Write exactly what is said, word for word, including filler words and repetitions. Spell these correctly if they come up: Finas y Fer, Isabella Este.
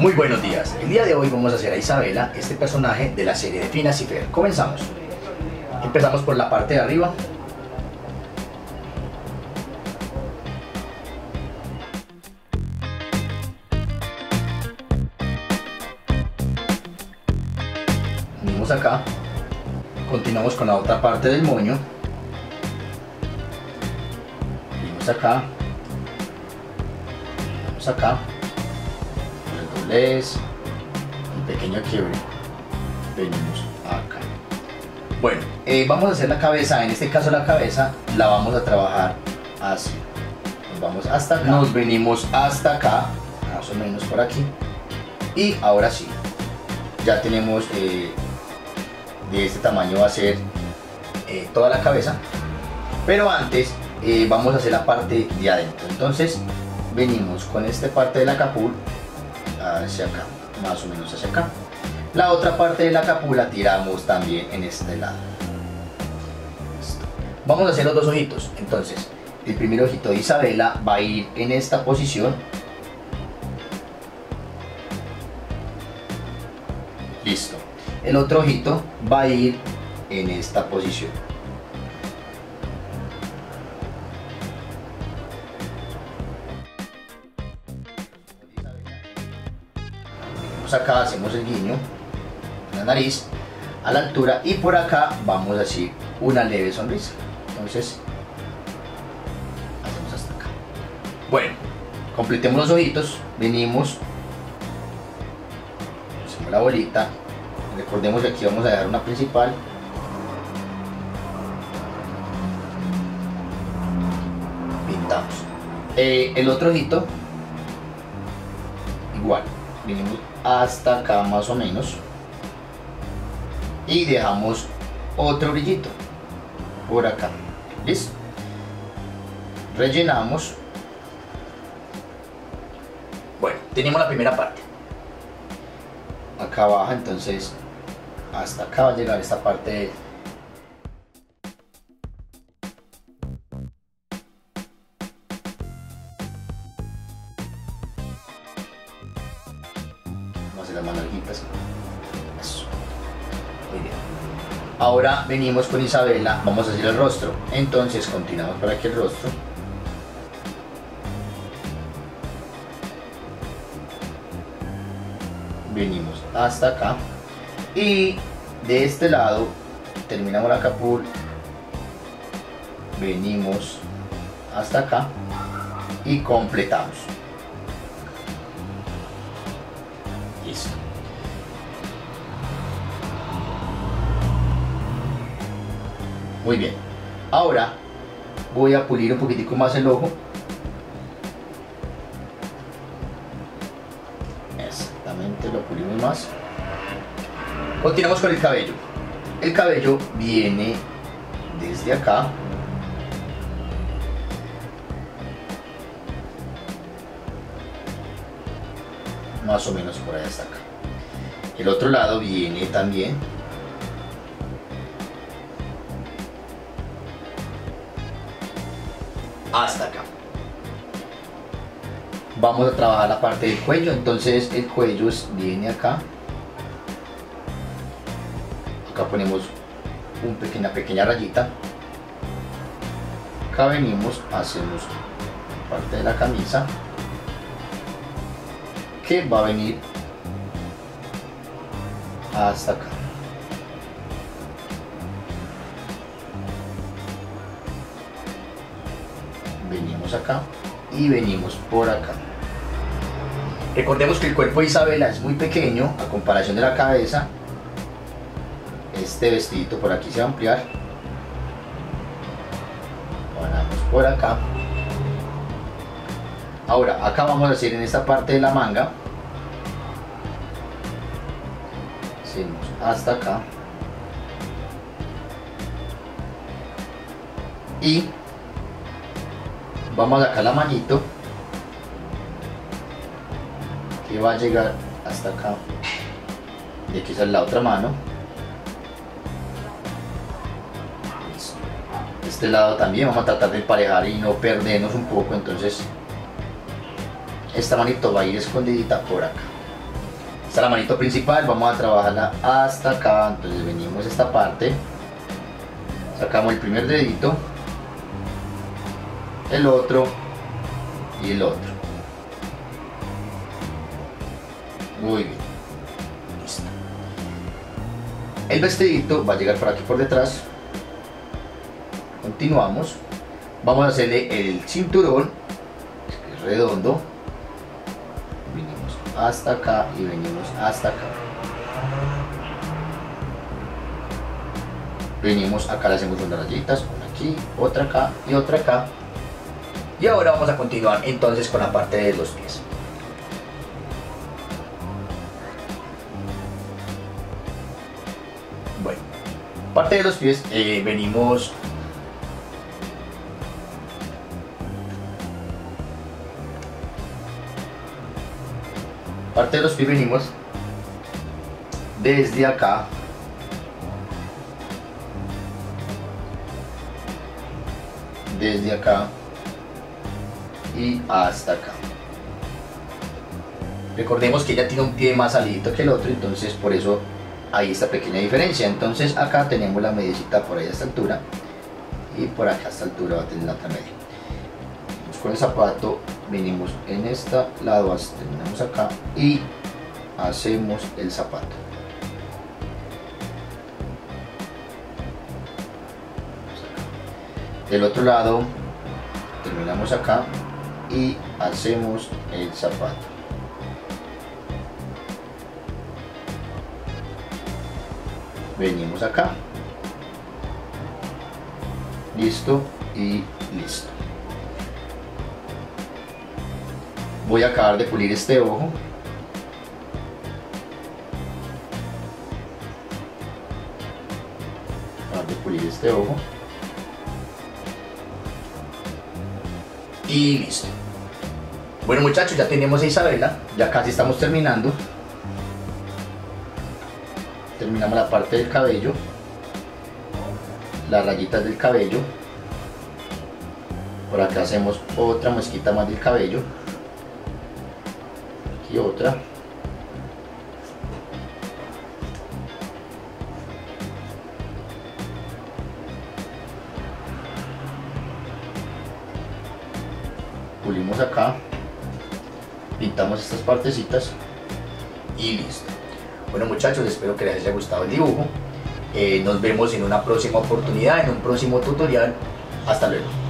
Muy buenos días, el día de hoy vamos a hacer a Isabella este personaje de la serie de Finas y Fer. Comenzamos. Empezamos por la parte de arriba. Venimos acá. Continuamos con la otra parte del moño. Venimos acá. Venimos acá. Es un pequeño quiebre. Venimos acá. Bueno, eh, vamos a hacer la cabeza. En este caso la cabeza la vamos a trabajar así. Nos vamos hasta acá. Nos venimos hasta acá, más o menos por aquí. Y ahora sí, ya tenemos eh, de este tamaño va a ser eh, toda la cabeza. Pero antes eh, vamos a hacer la parte de adentro. Entonces venimos con esta parte de la capul hacia acá, más o menos hacia acá. La otra parte de la capula tiramos también en este lado. Listo. Vamos a hacer los dos ojitos. Entonces el primer ojito de Isabella va a ir en esta posición. Listo. El otro ojito va a ir en esta posición. Acá hacemos el guiño en la nariz a la altura y por acá vamos a hacer una leve sonrisa. Entonces hacemos hasta acá. Bueno, completemos los ojitos. Venimos, hacemos la bolita. Recordemos que aquí vamos a dejar una principal. Pintamos eh, el otro ojito igual. Venimos hasta acá más o menos y dejamos otro brillito por acá. Listo. Rellenamos. Bueno, tenemos la primera parte. Acá baja, entonces hasta acá va a llegar esta parte de... las más larguitas. Eso. Muy bien. Ahora venimos con Isabella, vamos a hacer el rostro. Entonces continuamos para que el rostro. Venimos hasta acá y de este lado terminamos la capul. Venimos hasta acá y completamos. Listo. Muy bien, ahora voy a pulir un poquitico más el ojo. Exactamente, lo pulimos más. Continuamos con el cabello. El cabello viene desde acá. Más o menos por ahí hasta acá. El otro lado viene también. Hasta acá. Vamos a trabajar la parte del cuello. Entonces el cuello viene acá. Acá ponemos una pequeña, pequeña rayita. Acá venimos, hacemos parte de la camisa. Que va a venir hasta acá. Venimos acá y venimos por acá. Recordemos que el cuerpo de Isabella es muy pequeño a comparación de la cabeza. Este vestidito por aquí se va a ampliar. Paramos por acá. Ahora acá vamos a hacer en esta parte de la manga. Hacemos hasta acá y vamos a sacar la manito que va a llegar hasta acá. De aquí sale la otra mano. Listo. de este lado también vamos a tratar de emparejar y no perdernos un poco. Entonces esta manito va a ir escondidita por acá. Esta es la manito principal, vamos a trabajarla hasta acá. Entonces venimos a esta parte, sacamos el primer dedito, el otro y el otro. Muy bien, listo. El vestidito va a llegar por aquí por detrás. Continuamos, vamos a hacerle el cinturón, que es redondo. Venimos hasta acá y venimos hasta acá. Venimos acá, le hacemos unas rayitas, una aquí, otra acá y otra acá. Y ahora vamos a continuar entonces con la parte de los pies. Bueno, parte de los pies, eh, venimos parte de los pies venimos desde acá desde acá y hasta acá. Recordemos que ella tiene un pie más alito que el otro, entonces por eso hay esta pequeña diferencia. Entonces acá tenemos la medicita por ahí a esta altura y por acá a esta altura va a tener la otra media. Venimos con el zapato, venimos en este lado, terminamos acá y hacemos el zapato. Del otro lado terminamos acá y hacemos el zapato. Venimos acá, listo y listo. Voy a acabar de pulir este ojo. Acabar de pulir este ojo. Y listo. Bueno muchachos, ya tenemos a Isabella, ya casi estamos terminando. Terminamos la parte del cabello, las rayitas del cabello. Por acá hacemos otra mosquita más del cabello. Aquí otra. Pulimos acá, pintamos estas partecitas y listo. Bueno muchachos, espero que les haya gustado el dibujo. Eh, nos vemos en una próxima oportunidad, en un próximo tutorial. Hasta luego.